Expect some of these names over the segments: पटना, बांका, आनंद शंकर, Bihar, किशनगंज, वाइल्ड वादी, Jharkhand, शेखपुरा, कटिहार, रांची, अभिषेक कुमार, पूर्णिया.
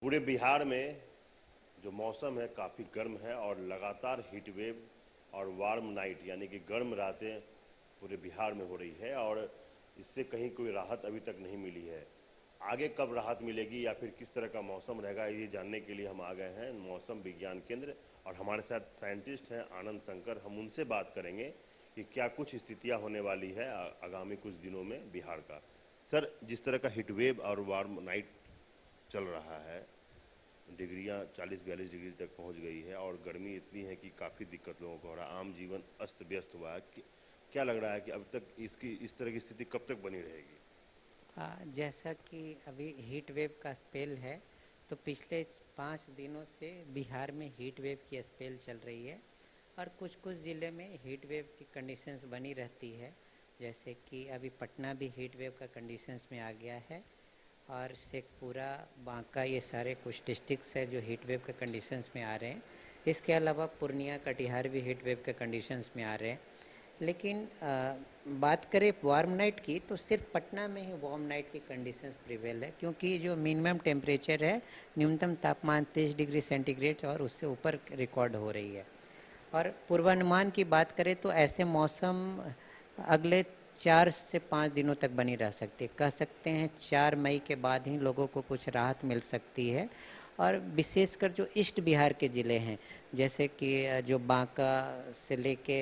पूरे बिहार में जो मौसम है काफ़ी गर्म है और लगातार हीटवेव और वार्म नाइट यानी कि गर्म रातें पूरे बिहार में हो रही है और इससे कहीं कोई राहत अभी तक नहीं मिली है। आगे कब राहत मिलेगी या फिर किस तरह का मौसम रहेगा ये जानने के लिए हम आ गए हैं मौसम विज्ञान केंद्र और हमारे साथ साइंटिस्ट हैं आनंद शंकर। हम उनसे बात करेंगे कि क्या कुछ स्थितियाँ होने वाली है आगामी कुछ दिनों में बिहार का। सर, जिस तरह का हीटवेव और वार्म नाइट चल रहा है, डिग्रियाँ 40-42 डिग्री तक पहुँच गई है और गर्मी इतनी है कि काफ़ी दिक्कत लोगों को हो रहा है, आम जीवन अस्त व्यस्त हुआ है। क्या लग रहा है कि अब तक इस तरह की स्थिति कब तक बनी रहेगी? जैसा कि अभी हीट वेव का स्पेल है तो पिछले 5 दिनों से बिहार में हीट वेव की स्पेल चल रही है और कुछ ज़िले में हीट वेव की कंडीशंस बनी रहती है, जैसे कि अभी पटना भी हीट वेव का कंडीशंस में आ गया है और शेखपुरा, बांका, ये सारे कुछ डिस्ट्रिक्ट्स हैं जो हीट वेव के कंडीशंस में आ रहे हैं। इसके अलावा पूर्णिया, कटिहार भी हीट वेव के कंडीशंस में आ रहे हैं। लेकिन बात करें वार्म नाइट की तो सिर्फ पटना में ही वार्म नाइट की कंडीशंस प्रिवेल है, क्योंकि जो मिनिमम टेम्परेचर है, न्यूनतम तापमान 23 डिग्री सेंटीग्रेड और उससे ऊपर रिकॉर्ड हो रही है। और पूर्वानुमान की बात करें तो ऐसे मौसम अगले 4 से 5 दिनों तक बनी रह सकती है। कह सकते हैं 4 मई के बाद ही लोगों को कुछ राहत मिल सकती है और विशेषकर जो ईस्ट बिहार के ज़िले हैं, जैसे कि जो बांका से लेके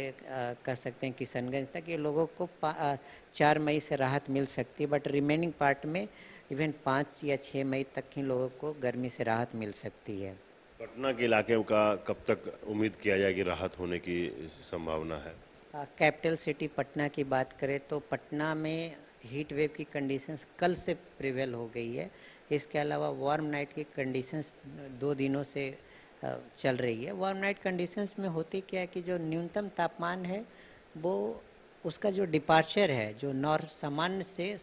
कह सकते हैं किशनगंज तक, ये लोगों को 4 मई से राहत मिल सकती है। बट रिमेनिंग पार्ट में इवन 5 या 6 मई तक ही लोगों को गर्मी से राहत मिल सकती है। पटना के इलाके का कब तक उम्मीद किया जाए कि राहत होने की संभावना है? कैपिटल सिटी पटना की बात करें तो पटना में हीट वेव की कंडीशंस कल से प्रिवेल हो गई है। इसके अलावा वार्म नाइट की कंडीशंस 2 दिनों से चल रही है। वार्म नाइट कंडीशंस में होती क्या है कि जो न्यूनतम तापमान है वो उसका जो डिपार्चर है जो नॉर्थ सामान्य से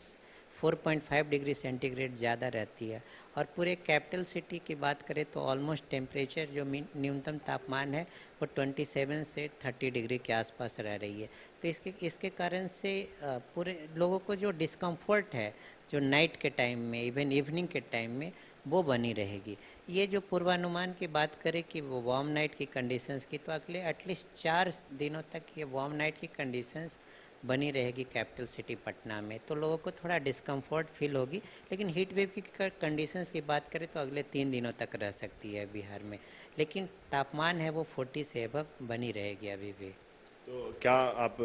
4.5 डिग्री सेंटीग्रेड ज़्यादा रहती है और पूरे कैपिटल सिटी की बात करें तो ऑलमोस्ट टेम्परेचर जो न्यूनतम तापमान है वो 27 से 30 डिग्री के आसपास रह रही है। तो इसके कारण से पूरे लोगों को जो डिस्कम्फर्ट है जो नाइट के टाइम में, इवन इवनिंग के टाइम में, वो बनी रहेगी। ये जो पूर्वानुमान की बात करें कि वो वार्म नाइट की कंडीशंस की, तो अगले एटलीस्ट 4 दिनों तक ये वार्म नाइट की कंडीशंस बनी रहेगी कैपिटल सिटी पटना में। तो लोगों को थोड़ा डिस्कम्फर्ट फील होगी, लेकिन हीट वेव की कंडीशंस की बात करें तो अगले 3 दिनों तक रह सकती है बिहार में, लेकिन तापमान है वो 40 से अब बनी रहेगी अभी भी। तो क्या आप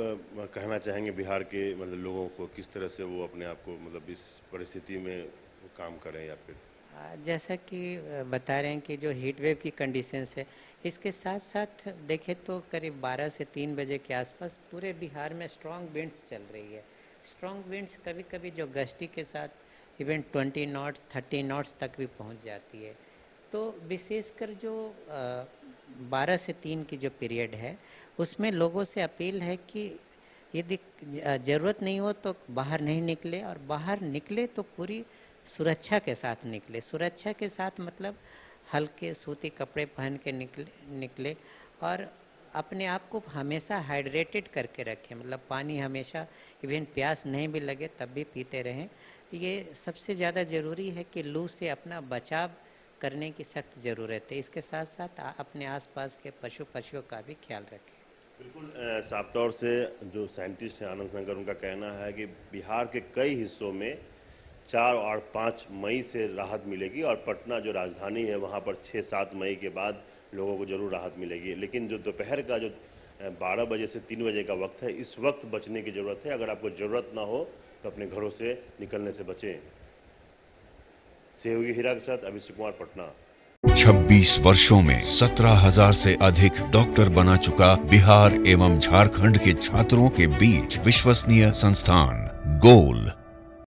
कहना चाहेंगे बिहार के मतलब लोगों को किस तरह से वो अपने आप को मतलब इस परिस्थिति में काम करें या फिर? जैसा कि बता रहे हैं कि जो हीट वेव की कंडीशंस है, इसके साथ साथ देखें तो करीब 12 से 3 बजे के आसपास पूरे बिहार में स्ट्रॉन्ग विंड्स चल रही है। स्ट्रॉन्ग विंड्स कभी कभी जो गस्टी के साथ इवन 20 नॉट्स 30 नॉट्स तक भी पहुंच जाती है। तो विशेषकर जो 12 से 3 की जो पीरियड है उसमें लोगों से अपील है कि यदि ज़रूरत नहीं हो तो बाहर नहीं निकले और बाहर निकले तो पूरी सुरक्षा के साथ निकले। सुरक्षा के साथ मतलब हल्के सूती कपड़े पहन के निकले और अपने आप को हमेशा हाइड्रेटेड करके रखें, मतलब पानी हमेशा, इवन प्यास नहीं भी लगे तब भी पीते रहें। ये सबसे ज़्यादा ज़रूरी है कि लू से अपना बचाव करने की सख्त ज़रूरत है। इसके साथ साथ अपने आसपास के पशु पक्षियों का भी ख्याल रखें। बिल्कुल साफ तौर से जो साइंटिस्ट हैं आनंद शंकर, उनका कहना है कि बिहार के कई हिस्सों में 4 और 5 मई से राहत मिलेगी और पटना जो राजधानी है वहाँ पर 6-7 मई के बाद लोगों को जरूर राहत मिलेगी। लेकिन जो दोपहर का जो 12 बजे से 3 बजे का वक्त है, इस वक्त बचने की ज़रूरत है। अगर आपको ज़रूरत ना हो तो अपने घरों से निकलने से बचें। सहयोगी हीरा के साथ अभिषेक कुमार, पटना। 26 वर्षों में 17,000 से अधिक डॉक्टर बना चुका बिहार एवं झारखंड के छात्रों के बीच विश्वसनीय संस्थान गोल।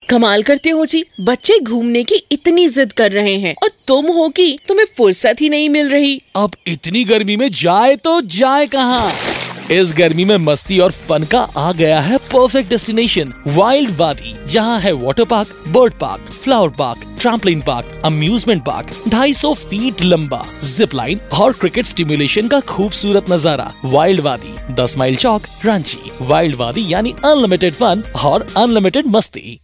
कमाल करते हो जी, बच्चे घूमने की इतनी जिद कर रहे हैं और तुम हो कि तुम्हें फुर्सत ही नहीं मिल रही। अब इतनी गर्मी में जाए तो जाए कहाँ? इस गर्मी में मस्ती और फन का आ गया है परफेक्ट डेस्टिनेशन वाइल्ड वादी, जहाँ है water park, bird park, flower park, trampoline park, amusement park, 250 feet लंबा जिप लाइन और क्रिकेट स्टिमुलेशन का खूबसूरत नजारा। वाइल्ड वादी 10 माइल चौक, रांची। वाइल्ड वादी यानी अनलिमिटेड फन और अनलिमिटेड मस्ती।